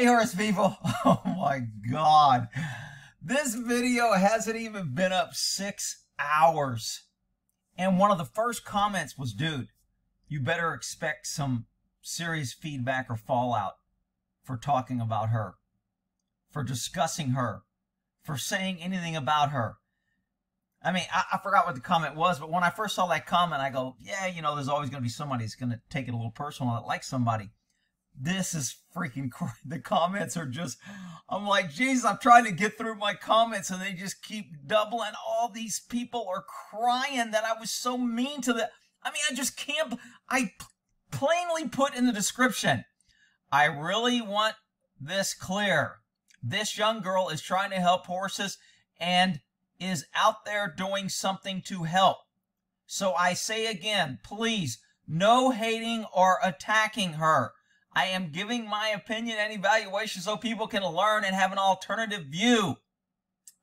Hey horse people, oh my god, this video hasn't even been up 6 hours and one of the first comments was, dude, you better expect some serious feedback or fallout for talking about her, for discussing her, for saying anything about her. I mean, I forgot what the comment was, but when I first saw that comment, I go, yeah, you know, there's always going to be somebody that's going to take it a little personal that likes somebody. This is freaking crazy. The comments are just, I'm like, geez, I'm trying to get through my comments and they just keep doubling. All these people are crying that I was so mean to the, I mean, I just can't, I plainly put in the description, I really want this clear. This young girl is trying to help horses and is out there doing something to help. So I say again, please, no hating or attacking her. I am giving my opinion and evaluation so people can learn and have an alternative view.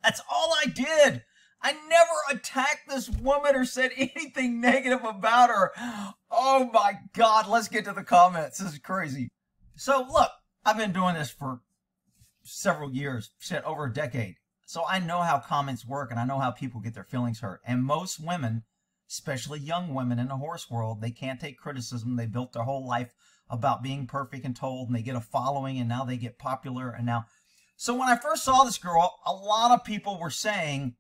That's all I did. I never attacked this woman or said anything negative about her. Oh my god, let's get to the comments. This is crazy. So look, I've been doing this for several years, shit, over a decade. So I know how comments work and I know how people get their feelings hurt. And most women, especially young women in the horse world, they can't take criticism. They built their whole life about being perfect and told, and they get a following and now they get popular. And now, so when I first saw this girl, a lot of people were saying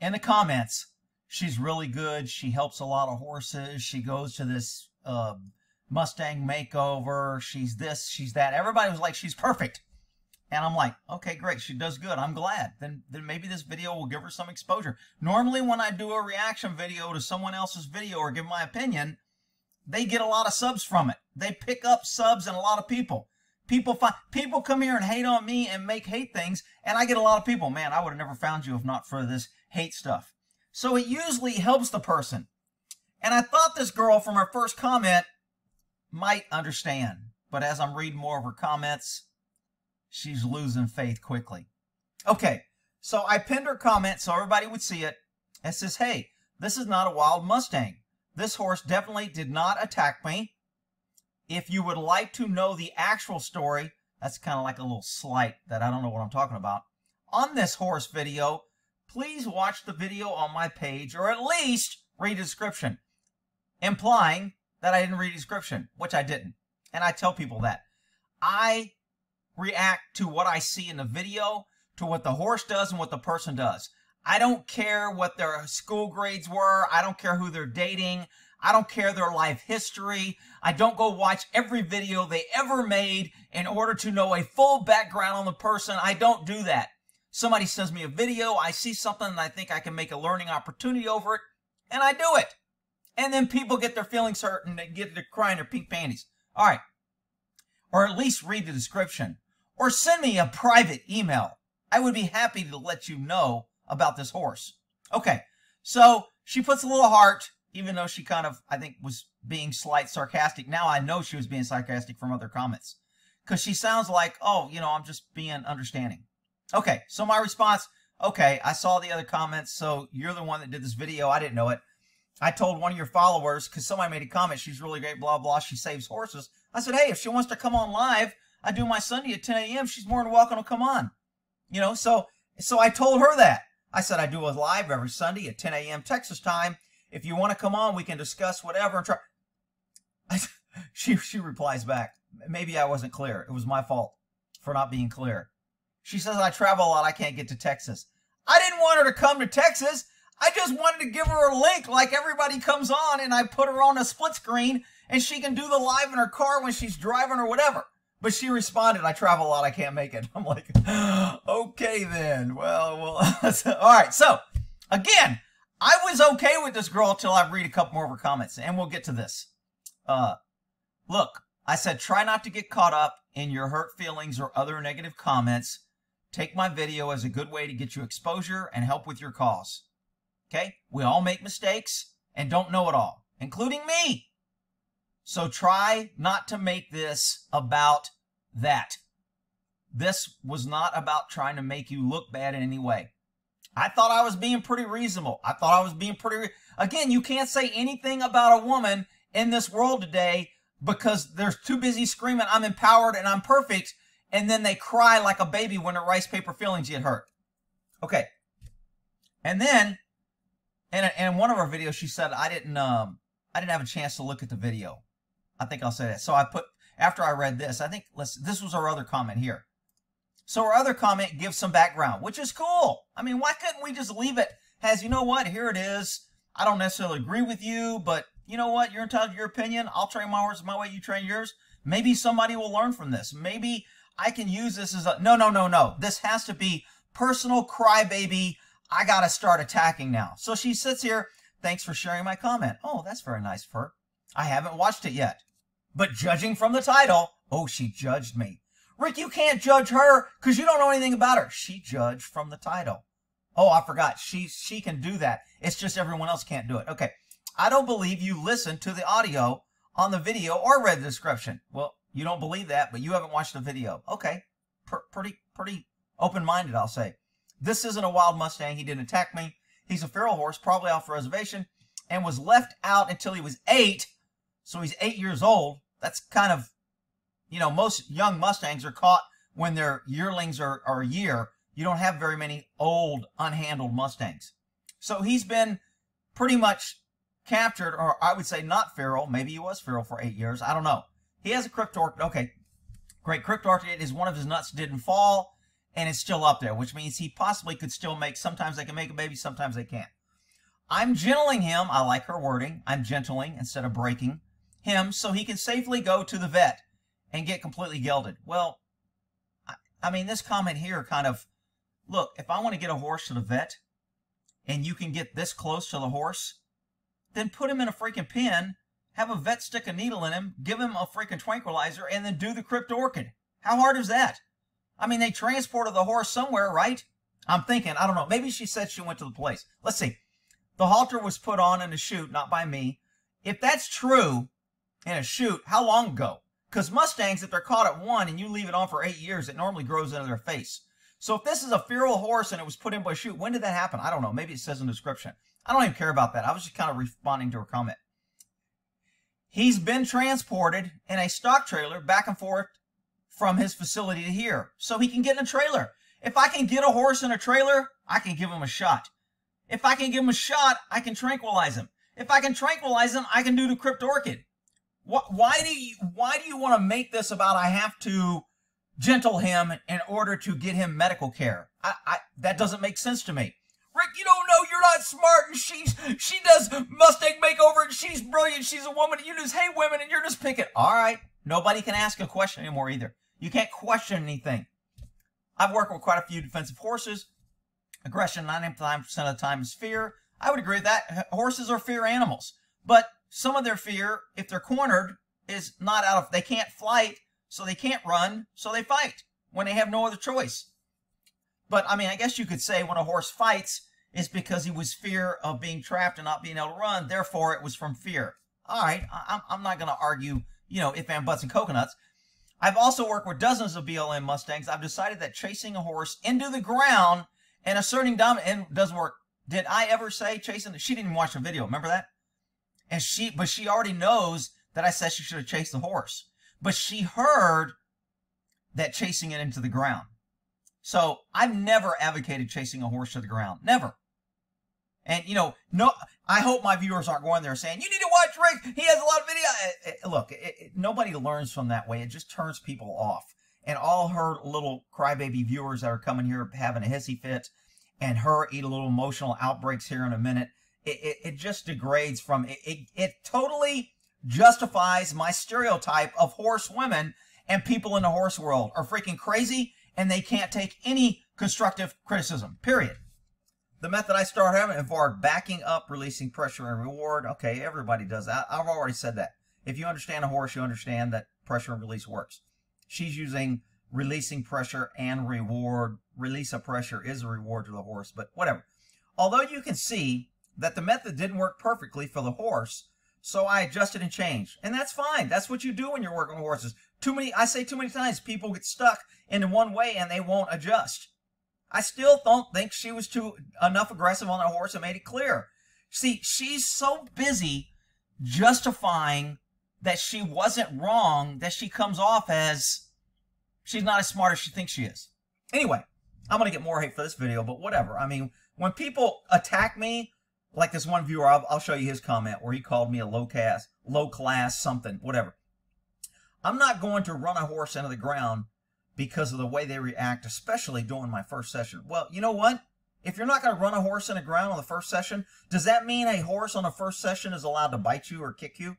in the comments, she's really good, she helps a lot of horses, she goes to this Mustang makeover, she's this, she's that. Everybody was like, she's perfect. And I'm like, okay, great, she does good, I'm glad. Then maybe this video will give her some exposure. Normally when I do a reaction video to someone else's video or give my opinion, they get a lot of subs from it. They pick up subs and a lot of people. People come here and hate on me and make hate things, and I get a lot of people, man, I would have never found you if not for this hate stuff. So it usually helps the person. And I thought this girl from her first comment might understand. But as I'm reading more of her comments, she's losing faith quickly. Okay, so I pinned her comment so everybody would see it. It says, hey, this is not a wild Mustang. This horse definitely did not attack me. If you would like to know the actual story, that's kind of like a little slight that I don't know what I'm talking about, on this horse video, please watch the video on my page or at least read the description, implying that I didn't read the description, which I didn't. And I tell people that. I react to what I see in the video, to what the horse does and what the person does. I don't care what their school grades were. I don't care who they're dating. I don't care their life history. I don't go watch every video they ever made in order to know a full background on the person. I don't do that. Somebody sends me a video. I see something and I think I can make a learning opportunity over it. And I do it. And then people get their feelings hurt and they get to crying their pink panties. All right. Or at least read the description. Or send me a private email. I would be happy to let you know about this horse. Okay, so she puts a little heart, even though she kind of, I think, was being slight sarcastic. Now I know she was being sarcastic from other comments, because she sounds like, oh, you know, I'm just being understanding. Okay, so my response, okay, I saw the other comments, so you're the one that did this video. I didn't know it. I told one of your followers, because somebody made a comment, she's really great, blah, blah, she saves horses. I said, hey, if she wants to come on live, I do my Sunday at 10 a.m., she's more than welcome to come on. You know, so I told her that. I said, I do a live every Sunday at 10 a.m. Texas time. If you want to come on, we can discuss whatever. And try. She replies back, maybe I wasn't clear. It was my fault for not being clear. She says, I travel a lot. I can't get to Texas. I didn't want her to come to Texas. I just wanted to give her a link like everybody comes on, and I put her on a split screen, and she can do the live in her car when she's driving or whatever. But she responded, I travel a lot, I can't make it. I'm like, okay then. Well. All right, so, again, I was okay with this girl until I read a couple more of her comments, and we'll get to this. Look, I said, try not to get caught up in your hurt feelings or other negative comments. Take my video as a good way to get you exposure and help with your cause. Okay? We all make mistakes and don't know it all, including me. So try not to make this about that. This was not about trying to make you look bad in any way. I thought I was being pretty reasonable. I thought I was being pretty... Again, you can't say anything about a woman in this world today because they're too busy screaming, I'm empowered and I'm perfect, and then they cry like a baby when her rice paper fillings get hurt. Okay. And then, in one of our videos, she said, I didn't have a chance to look at the video. I think I'll say that. So I put, after I read this, I think, this was our other comment here. So our other comment gives some background, which is cool. I mean, why couldn't we just leave it as, you know what, here it is. I don't necessarily agree with you, but you know what, you're entitled to your opinion. I'll train my horse my way, you train yours. Maybe somebody will learn from this. Maybe I can use this as a, no. This has to be personal crybaby. I got to start attacking now. So she sits here. Thanks for sharing my comment. Oh, that's very nice of her. I haven't watched it yet, but judging from the title, oh, she judged me. Rick, you can't judge her because you don't know anything about her. She judged from the title. Oh, I forgot. She can do that. It's just everyone else can't do it. Okay. I don't believe you listened to the audio on the video or read the description. Well, you don't believe that, but you haven't watched the video. Okay. Pretty open-minded, I'll say. This isn't a wild Mustang. He didn't attack me. He's a feral horse, probably off reservation, and was left out until he was 8. So he's 8 years old. That's kind of, you know, most young Mustangs are caught when their yearlings are a year. You don't have very many old, unhandled Mustangs. So he's been pretty much captured, or I would say not feral. Maybe he was feral for 8 years. I don't know. He has a cryptorchid. Okay, great. Cryptorchid is one of his nuts didn't fall, and it's still up there, which means he possibly could still make, sometimes they can make a baby, sometimes they can't. I'm gentling him. I like her wording. I'm gentling instead of breaking him so he can safely go to the vet and get completely gelded. Well, I mean, this comment here kind of, look, if I want to get a horse to the vet and you can get this close to the horse, then put him in a freaking pen, have a vet stick a needle in him, give him a freaking tranquilizer, and then do the cryptorchid. How hard is that? I mean, they transported the horse somewhere, right? I'm thinking, I don't know. Maybe she said she went to the place. Let's see. The halter was put on in a chute, not by me. If that's true, in a chute, how long ago? Because Mustangs, if they're caught at 1 and you leave it on for 8 years, it normally grows into their face. So if this is a feral horse and it was put in by a chute, when did that happen? I don't know. Maybe it says in the description. I don't even care about that. I was just kind of responding to her comment. He's been transported in a stock trailer back and forth from his facility to here, so he can get in a trailer. If I can get a horse in a trailer, I can give him a shot. If I can give him a shot, I can tranquilize him. If I can tranquilize him, I can do the cryptorchid. Why do you want to make this about I have to gentle him in order to get him medical care? That doesn't make sense to me. Rick, you don't know, you're not smart, and she does Mustang Makeover, and she's brilliant, she's a woman, and you just hate women, and you're just picking. All right, nobody can ask a question anymore either. You can't question anything. I've worked with quite a few defensive horses. Aggression 99% of the time is fear. I would agree with that. Horses are fear animals. But some of their fear, if they're cornered, is not out of... They can't flight, so they can't run, so they fight when they have no other choice. But, I mean, I guess you could say when a horse fights, it's because he was fear of being trapped and not being able to run. Therefore, it was from fear. All right, I'm not going to argue, you know, ifs, ands, buts, and coconuts. I've also worked with dozens of BLM Mustangs. I've decided that chasing a horse into the ground and asserting dominance doesn't work. Did I ever say chasing? She didn't even watch the video. Remember that? And she already knows that I said she should have chased the horse. But she heard that chasing it into the ground. So I've never advocated chasing a horse to the ground. Never. And, you know, no, I hope my viewers aren't going there saying, you need to watch Rick. He has a lot of video. Look, nobody learns from that way. It just turns people off. And all her little crybaby viewers that are coming here having a hissy fit and her eat a little emotional outbreaks here in a minute, it just degrades from it totally justifies my stereotype of horse women and people in the horse world are freaking crazy and they can't take any constructive criticism, period. The method I start having involved backing up, releasing pressure and reward. Okay, everybody does that. I've already said that. If you understand a horse, you understand that pressure and release works. She's using releasing pressure and reward. Release of pressure is a reward to the horse, but whatever. Although you can see that the method didn't work perfectly for the horse, so I adjusted and changed. And that's fine. That's what you do when you're working with horses. I say too many times, people get stuck in one way and they won't adjust. I still don't think she was enough aggressive on the horse and made it clear. See, she's so busy justifying that she wasn't wrong that she comes off as She's not as smart as she thinks she is. Anyway, I'm going to get more hate for this video, but whatever. I mean, when people attack me, like this one viewer, I'll show you his comment where he called me a low class something, whatever. I'm not going to run a horse into the ground because of the way they react, especially during my first session. Well, you know what? If you're not going to run a horse in the ground on the first session, does that mean a horse on the first session is allowed to bite you or kick you?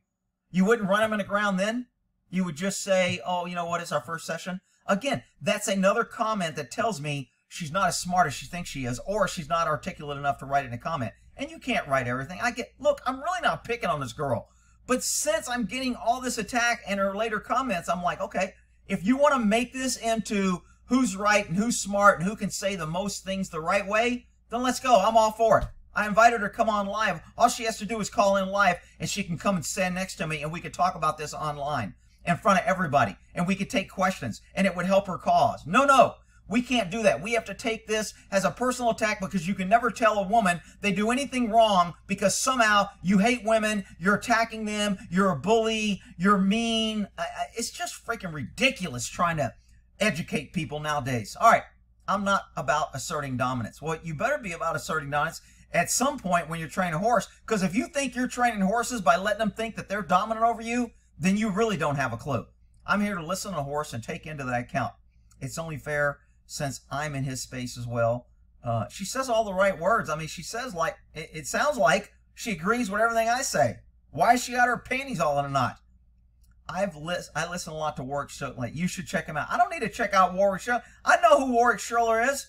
You wouldn't run him in the ground then? You would just say, oh, you know what? It's our first session. Again, that's another comment that tells me she's not as smart as she thinks she is, or she's not articulate enough to write in a comment. And you can't write everything. Look, I'm really not picking on this girl. But since I'm getting all this attack and her later comments, I'm like, okay, if you want to make this into who's right and who's smart and who can say the most things the right way, then let's go. I'm all for it. I invited her to come on live. All she has to do is call in live, and she can come and stand next to me, and we could talk about this online in front of everybody, and we could take questions, and it would help her cause. No, we can't do that. We have to take this as a personal attack, because you can never tell a woman they do anything wrong because somehow you hate women, you're attacking them, you're a bully, you're mean. It's just freaking ridiculous trying to educate people nowadays. All right, I'm not about asserting dominance. Well, you better be about asserting dominance at some point when you're training a horse, because if you think you're training horses by letting them think that they're dominant over you, then you really don't have a clue. I'm here to listen to a horse and take into that account. It's only fair since I'm in his space as well. She says all the right words. I mean, she says, like, it sounds like she agrees with everything I say. Why is she got her panties all in a knot? I listen a lot to Warwick Schiller. Like, you should check him out. I don't need to check out Warwick Schiller. I know who Warwick Schiller is.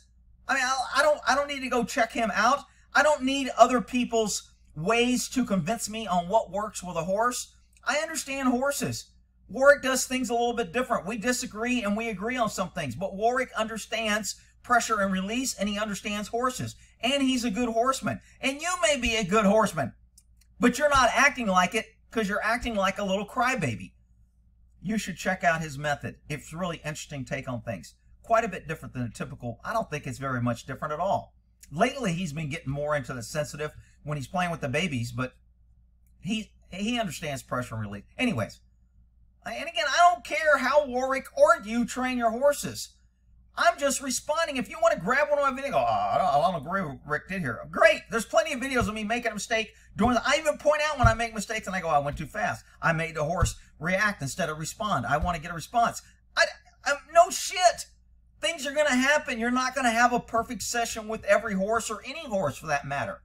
I mean, I don't need to go check him out. I don't need other people's ways to convince me on what works with a horse. I understand horses. Warwick does things a little bit different. We disagree and we agree on some things, but Warwick understands pressure and release, and he understands horses, and he's a good horseman. And you may be a good horseman, but you're not acting like it because you're acting like a little crybaby. You should check out his method. It's really interesting take on things. Quite a bit different than a typical. I don't think it's very much different at all. Lately, he's been getting more into the sensitive when he's playing with the babies, but he understands pressure and relief. Anyways, and again, I don't care how Warwick or you train your horses. I'm just responding. If you want to grab one of my videos, I don't agree with what Rick did here. Great. There's plenty of videos of me making a mistake. I even point out when I make mistakes and I go, I went too fast. I made the horse react instead of respond. I want to get a response. No shit. Things are going to happen. You're not going to have a perfect session with every horse, or any horse for that matter.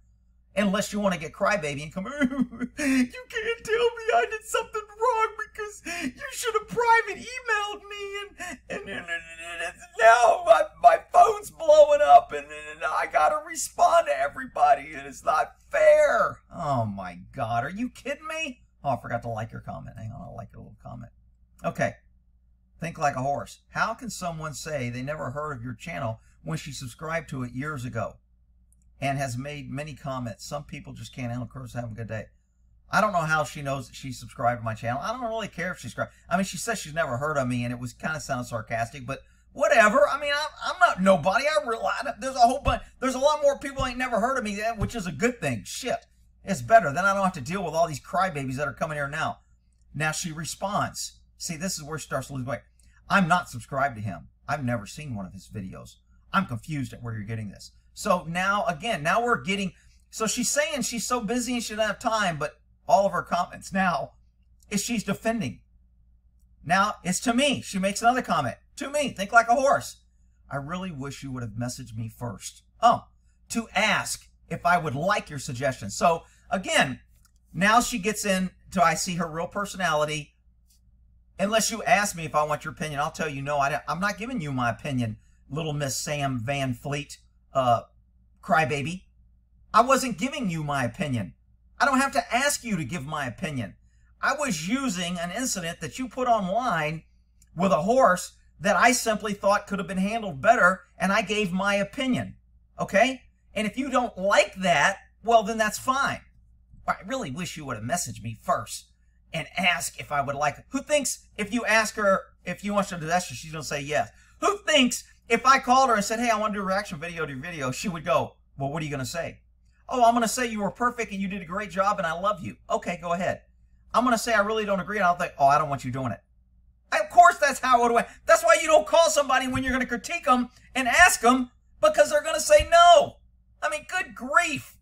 Unless you want to get crybaby and come, you can't tell me I did something wrong because you should have private emailed me, and now my phone's blowing up, and I got to respond to everybody, and it's not fair. Oh, my God. Are you kidding me? Oh, I forgot to like your comment. Hang on. I'll like your little comment. Okay. Think Like a Horse. How can someone say they never heard of your channel when she subscribed to it years ago and has made many comments? Some people just can't handle curves. Having a good day. I don't know how she knows that she subscribed to my channel. I don't really care if she subscribed. I mean, she says she's never heard of me, and it was kind of sounded sarcastic, but whatever. I mean, I'm not nobody. I realize there's a whole bunch. There's a lot more people ain't never heard of me, which is a good thing. Shit, it's better. Then I don't have to deal with all these crybabies that are coming here now. Now she responds. See, this is where she starts to lose weight. I'm not subscribed to him. I've never seen one of his videos. I'm confused at where you're getting this. So now, again, now we're getting, so she's saying she's so busy and she doesn't have time, but all of her comments now is she's defending. Now it's to me. She makes another comment. To me, Think Like a Horse. I really wish you would have messaged me first. Oh, to ask if I would like your suggestion. So again, now she gets in to, I see her real personality. Unless you ask me if I want your opinion, I'll tell you no, I'm not giving you my opinion, little Miss Sam Van Fleet. Crybaby. I wasn't giving you my opinion. I don't have to ask you to give my opinion. I was using an incident that you put online with a horse that I simply thought could have been handled better, and I gave my opinion. Okay? And if you don't like that, well, then that's fine. I really wish you would have messaged me first and asked if I would like it. Who thinks if you ask her if you want her to do that, she's going to say yes? Who thinks if I called her and said, hey, I want to do a reaction video to your video, she would go, well, what are you going to say? Oh, I'm going to say you were perfect and you did a great job and I love you. Okay, go ahead. I'm going to say I really don't agree, and I'll think, oh, I don't want you doing it. Of course that's how it went. That's why you don't call somebody when you're going to critique them and ask them, because they're going to say no. I mean, good grief.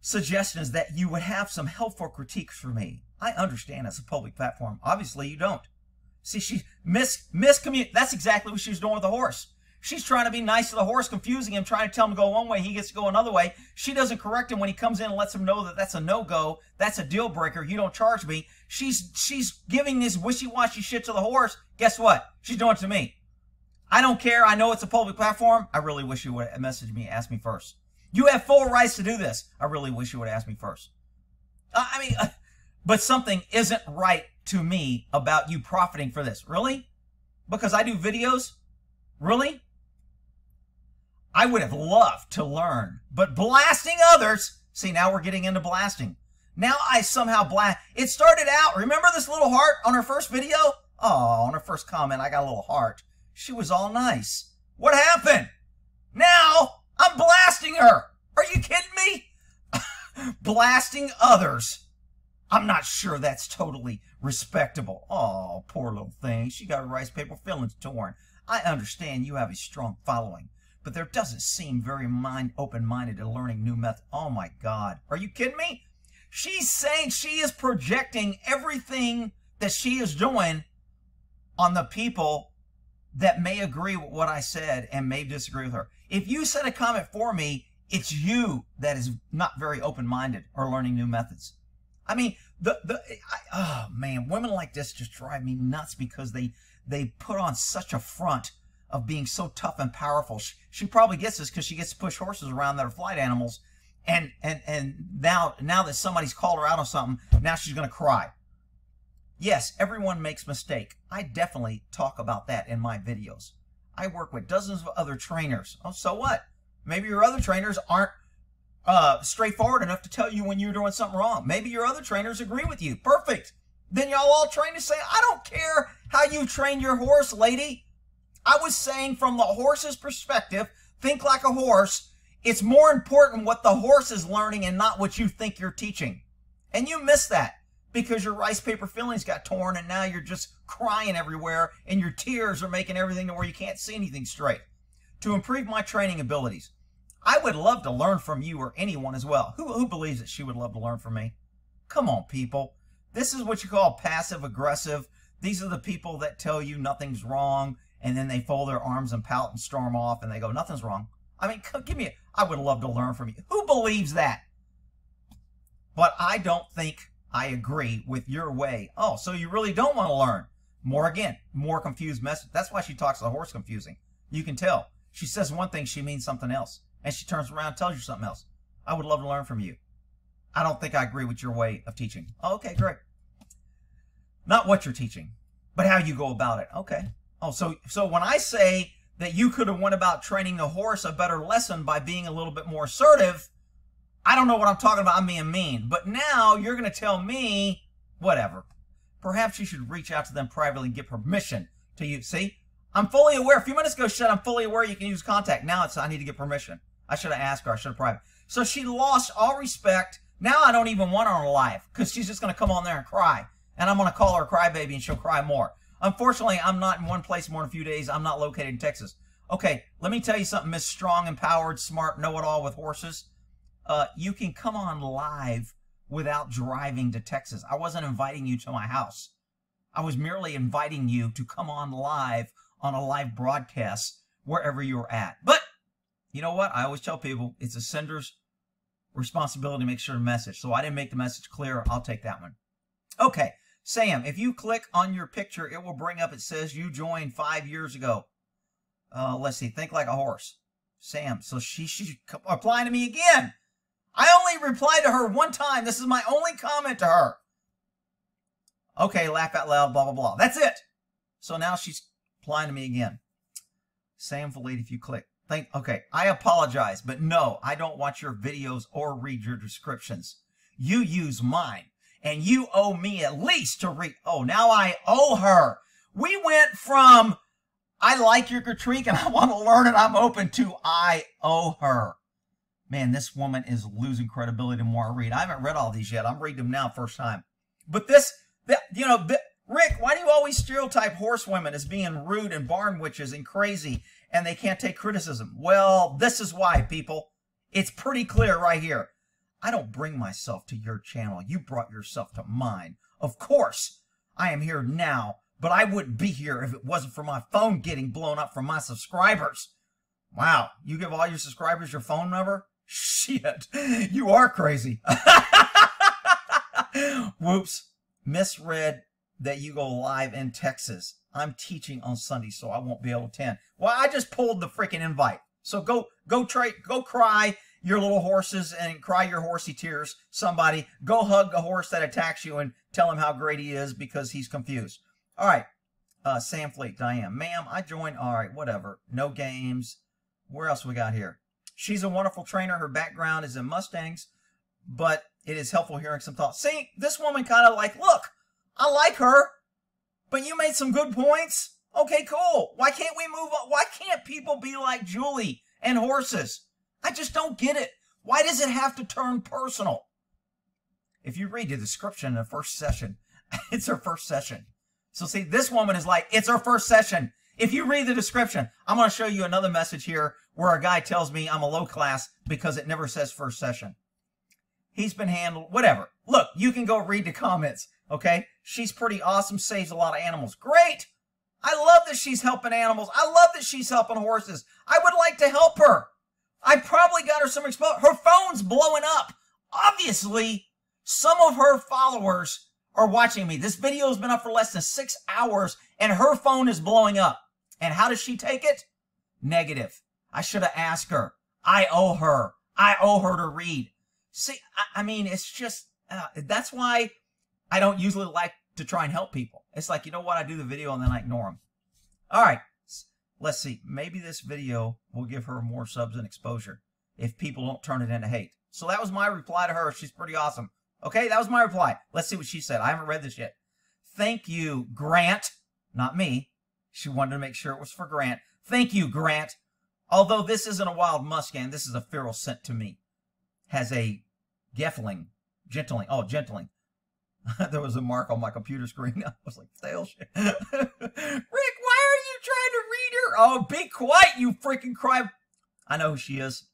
Suggestions that you would have some helpful critiques for me. I understand it's a public platform. Obviously, you don't. See, she miscommunicated. That's exactly what she was doing with the horse. She's trying to be nice to the horse, confusing him, trying to tell him to go one way. He gets to go another way. She doesn't correct him when he comes in and lets him know that that's a no-go. That's a deal breaker. You don't charge me. She's giving this wishy-washy shit to the horse. Guess what? She's doing it to me. I don't care. I know it's a public platform. I really wish you would have messaged me, asked me first. You have full rights to do this. I really wish you would have asked me first. But something isn't right to me about you profiting for this. Really? Because I do videos? Really? I would have loved to learn, but blasting others, see, now we're getting into blasting. Now I somehow blast. It started out, remember this little heart on her first video? Oh, on her first comment, I got a little heart. She was all nice. What happened? Now I'm blasting her. Are you kidding me? Blasting others. I'm not sure that's totally respectable. Oh, poor little thing. She got her rice paper feelings torn. I understand you have a strong following, but there doesn't seem very open-minded to learning new methods. Oh my God. Are you kidding me? She's saying she is projecting everything that she is doing on the people that may agree with what I said and may disagree with her. If you send a comment for me, it's you that is not very open-minded or learning new methods. I mean, oh man, women like this just drive me nuts because they put on such a front of being so tough and powerful. She probably gets this because she gets to push horses around that are flight animals. And now that somebody's called her out on something, now she's going to cry. Yes, everyone makes mistakes. I definitely talk about that in my videos. I work with dozens of other trainers. Oh, so what? Maybe your other trainers aren't straightforward enough to tell you when you're doing something wrong. Maybe your other trainers agree with you. Perfect. Then y'all all train to say, I don't care how you train your horse, lady. I was saying from the horse's perspective, think like a horse. It's more important what the horse is learning and not what you think you're teaching. And you missed that because your rice paper feelings got torn and now you're just crying everywhere and your tears are making everything to where you can't see anything straight. To improve my training abilities, I would love to learn from you or anyone as well. Who believes that she would love to learn from me? Come on, people. This is what you call passive aggressive. These are the people that tell you nothing's wrong, and then they fold their arms and pout and storm off, and they go, nothing's wrong. I mean, give me, I would love to learn from you. Who believes that? But I don't think I agree with your way. Oh, so you really don't want to learn. More again, more confused message. That's why she talks to the horse confusing. You can tell. She says one thing, she means something else. And she turns around and tells you something else. I would love to learn from you. I don't think I agree with your way of teaching. Oh, okay, great. Not what you're teaching, but how you go about it. Okay. Oh, so when I say that you could have went about training the horse a better lesson by being a little bit more assertive, I don't know what I'm talking about. I'm being mean. But now you're going to tell me whatever. Perhaps you should reach out to them privately and get permission to you. See, I'm fully aware. A few minutes ago, she said, I'm fully aware you can use contact. Now it's, I need to get permission. I should have asked her. I should have private. So she lost all respect. Now I don't even want her on live because she's just going to come on there and cry. And I'm going to call her a crybaby and she'll cry more. Unfortunately, I'm not in one place more than a few days. I'm not located in Texas. Okay, let me tell you something, Miss Strong, Empowered, Smart, Know-It-All with Horses. You can come on live without driving to Texas. I wasn't inviting you to my house. I was merely inviting you to come on live on a live broadcast wherever you're at. But you know what? I always tell people it's a sender's responsibility to make sure to message. So I didn't make the message clear. I'll take that one. Okay. Sam, if you click on your picture, it will bring up, it says you joined 5 years ago. Let's see. Think like a horse. Sam. So she's applying to me again. I only replied to her one time. This is my only comment to her. Okay. Laugh out loud, blah, blah, blah. That's it. So now she's applying to me again. Sam Van Fleet, if you click. Okay, I apologize, but no, I don't watch your videos or read your descriptions. You use mine, and you owe me at least to read. Oh, now I owe her. We went from, I like your critique and I want to learn and I'm open to, I owe her. Man, this woman is losing credibility the more I read. I haven't read all these yet. I'm reading them now first time. But this, you know, Rick, why do you always stereotype horsewomen as being rude and barn witches and crazy and they can't take criticism? Well, this is why, people. It's pretty clear right here. I don't bring myself to your channel. You brought yourself to mine. Of course, I am here now, but I wouldn't be here if it wasn't for my phone getting blown up from my subscribers. Wow, you give all your subscribers your phone number? Shit, you are crazy. Whoops, misread that you go live in Texas. I'm teaching on Sunday, so I won't be able to attend. Well, I just pulled the freaking invite. So go cry your little horses and cry your horsey tears. Somebody go hug a horse that attacks you and tell him how great he is because he's confused. All right, Sam Fleet, Diane, ma'am, I joined. All right, whatever. No games. Where else we got here? She's a wonderful trainer. Her background is in Mustangs, but it is helpful hearing some thoughts. See, this woman kind of like, look, I like her, but you made some good points. Okay, cool. Why can't we move on? Why can't people be like Julie and horses? I just don't get it. Why does it have to turn personal? If you read the description in the first session, it's her first session. So see, this woman is like, it's her first session. If you read the description, I'm going to show you another message here where a guy tells me I'm a low class because it never says first session. He's been handled, whatever. Look, you can go read the comments, okay? She's pretty awesome, saves a lot of animals. Great! I love that she's helping animals. I love that she's helping horses. I would like to help her. I probably got her some exposure. Her phone's blowing up. Obviously, some of her followers are watching me. This video has been up for less than 6 hours, and her phone is blowing up. And how does she take it? Negative. I should have asked her. I owe her. I owe her to read. See, I mean, it's just, that's why I don't usually like to try and help people. It's like, you know what? I do the video and then I ignore them. All right. Let's see. Maybe this video will give her more subs and exposure if people don't turn it into hate. So that was my reply to her. She's pretty awesome. Okay, that was my reply. Let's see what she said. I haven't read this yet. Thank you, Grant. Not me. She wanted to make sure it was for Grant. Thank you, Grant. Although this isn't a wild Mustang, this is a feral scent to me. Has a gentling. Oh, gentling. There was a mark on my computer screen. I was like, stale shit. Rick, why are you trying to read her? Oh, be quiet, you freaking cry. I know who she is.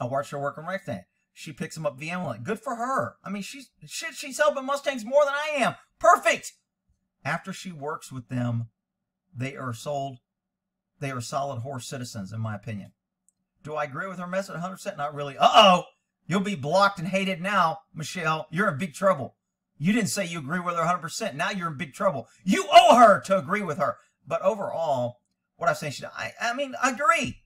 I watched her work on Rick thing. She picks him up vehemently. Good for her. I mean, she's helping Mustangs more than I am. Perfect. After she works with them, they are sold. They are solid horse citizens, in my opinion. Do I agree with her message 100%? Not really. Uh-oh. You'll be blocked and hated now, Michelle. You're in big trouble. You didn't say you agree with her 100%. Now you're in big trouble. You owe her to agree with her. But overall, what I'm saying, I mean, I agree.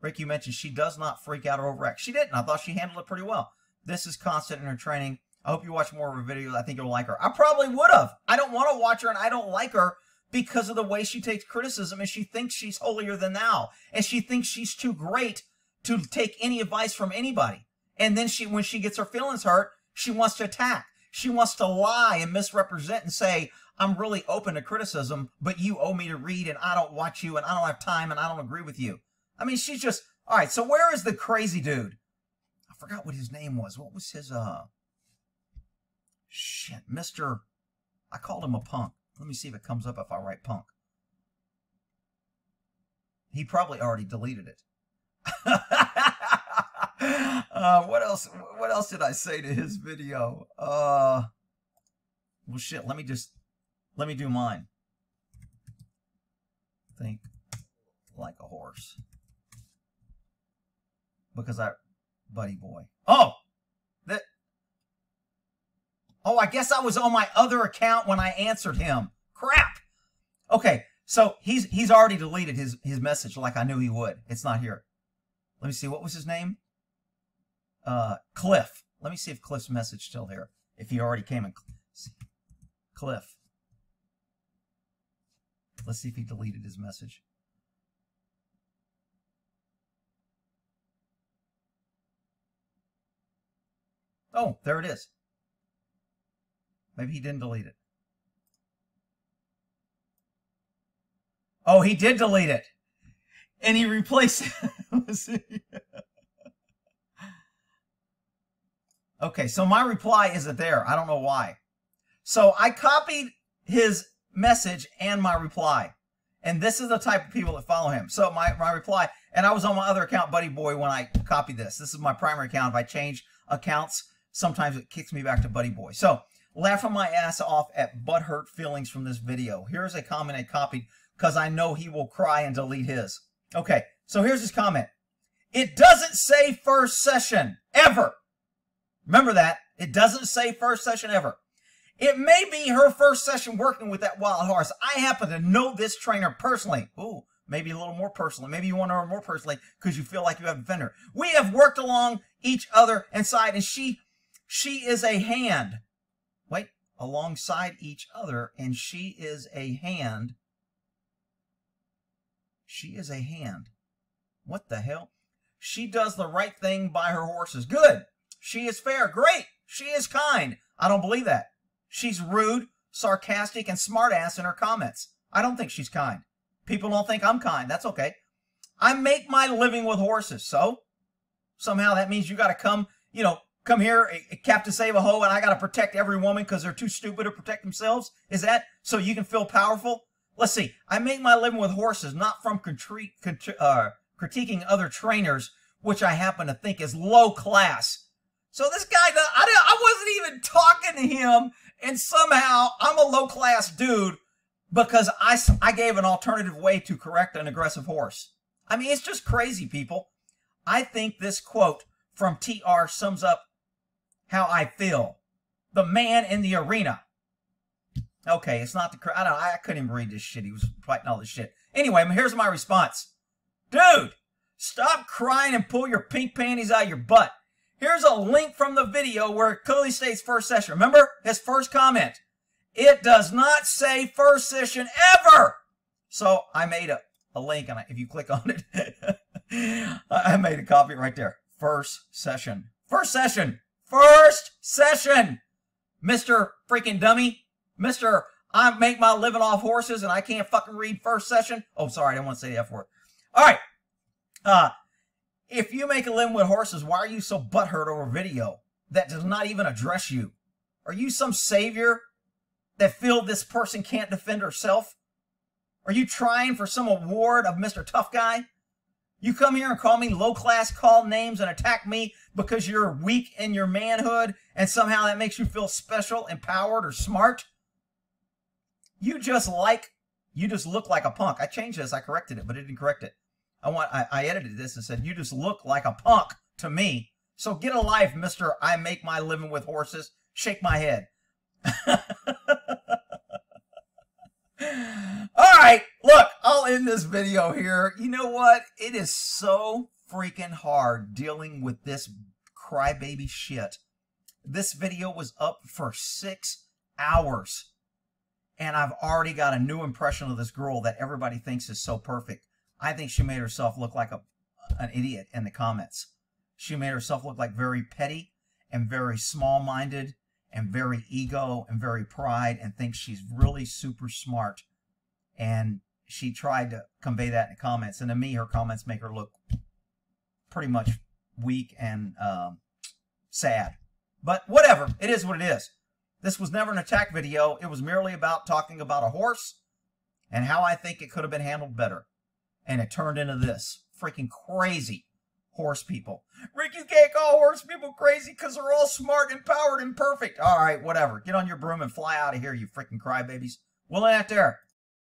Rick, you mentioned she does not freak out or overact. She didn't. I thought she handled it pretty well. This is constant in her training. I hope you watch more of her videos. I think you'll like her. I probably would have. I don't want to watch her, and I don't like her because of the way she takes criticism, and she thinks she's holier than thou, and she thinks she's too great to take any advice from anybody. And then when she gets her feelings hurt, she wants to attack. She wants to lie and misrepresent and say, I'm really open to criticism, but you owe me to read and I don't watch you and I don't have time and I don't agree with you. I mean, she's just, all right, so where is the crazy dude? I forgot what his name was. What was his, shit, Mr. I called him a punk. Let me see if it comes up if I write punk. He probably already deleted it. What else did I say to his video? Well, shit, let me do mine. Think like a horse. Because buddy boy. Oh, I guess I was on my other account when I answered him. Crap. Okay. So he's already deleted his message like I knew he would. It's not here. Let me see. What was his name? Cliff. Let me see if Cliff's message still here. If he already came in. Cliff. Let's see if he deleted his message. Oh, there it is. Maybe he didn't delete it. Oh, he did delete it. And he replaced it. Let's see. Okay, so my reply isn't there. I don't know why. So I copied his message and my reply. And this is the type of people that follow him. So my reply, and I was on my other account, Buddy Boy, when I copied this. This is my primary account. If I change accounts, sometimes it kicks me back to Buddy Boy. So laughing my ass off at butthurt feelings from this video. Here's a comment I copied because I know he will cry and delete his. Okay, so here's his comment. It doesn't say first session ever. Remember that. It doesn't say first session ever. It may be her first session working with that wild horse. I happen to know this trainer personally. Ooh, maybe a little more personally. Maybe you want to know her more personally because you feel like you have a vendor. We have worked along each other inside, and she is a hand. Wait, alongside each other, and she is a hand. She is a hand. What the hell? She does the right thing by her horses. Good. She is fair. Great. She is kind. I don't believe that. She's rude, sarcastic, and smartass in her comments. I don't think she's kind. People don't think I'm kind. That's okay. I make my living with horses, so somehow that means you got to come here, Captain Save-A-Ho, and I got to protect every woman because they're too stupid to protect themselves? Is that so you can feel powerful? Let's see. I make my living with horses, not from critiquing other trainers, which I happen to think is low class. So this guy, I wasn't even talking to him, and somehow I'm a low-class dude because I gave an alternative way to correct an aggressive horse. I mean, it's just crazy, people. I think this quote from TR sums up how I feel. The man in the arena. Okay, it's not the... I couldn't even read this shit. He was writing all this shit. Anyway, here's my response. Dude, stop crying and pull your pink panties out of your butt. Here's a link from the video where it clearly states first session. Remember his first comment. It does not say first session ever. So I made a link, and if you click on it, I made a copy right there. First session. First session. First session. Mr. Freaking Dummy. Mr. I make my living off horses, and I can't fucking read first session. Oh, sorry. I didn't want to say the F word. All right. If you make a living with horses, why are you so butthurt over a video that does not even address you? Are you some savior that feels this person can't defend herself? Are you trying for some award of Mr. Tough Guy? You come here and call me low class, call names, and attack me because you're weak in your manhood, and somehow that makes you feel special, empowered, or smart? You just look like a punk. I changed this. I corrected it, but it didn't correct it. I edited this and said, you just look like a punk to me. So get a life, Mr. I make my living with horses. Shake my head. All right, look, I'll end this video here. You know what? It is so freaking hard dealing with this crybaby shit. This video was up for 6 hours. And I've already got a new impression of this girl that everybody thinks is so perfect. I think she made herself look like an idiot in the comments. She made herself look like very petty and very small-minded and very ego and very pride, and thinks she's really super smart. And she tried to convey that in the comments. And to me, her comments make her look pretty much weak and sad. But whatever. It is what it is. This was never an attack video. It was merely about talking about a horse and how I think it could have been handled better. And it turned into this. Freaking crazy horse people. Rick, you can't call horse people crazy because they're all smart, empowered, and perfect. All right, whatever. Get on your broom and fly out of here, you freaking crybabies. We'll end it there.